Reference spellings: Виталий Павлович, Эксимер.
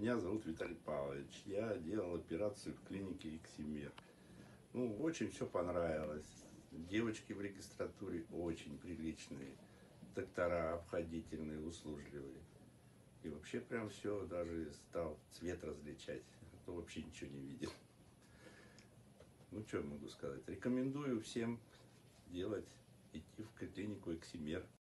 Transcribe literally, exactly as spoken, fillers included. Меня зовут Виталий Павлович. Я делал операцию в клинике Эксимер. Ну, очень все понравилось. Девочки в регистратуре очень приличные. Доктора обходительные, услужливые. И вообще прям все, даже стал цвет различать. А то вообще ничего не видел. Ну, что я могу сказать. Рекомендую всем делать, идти в клинику Эксимер.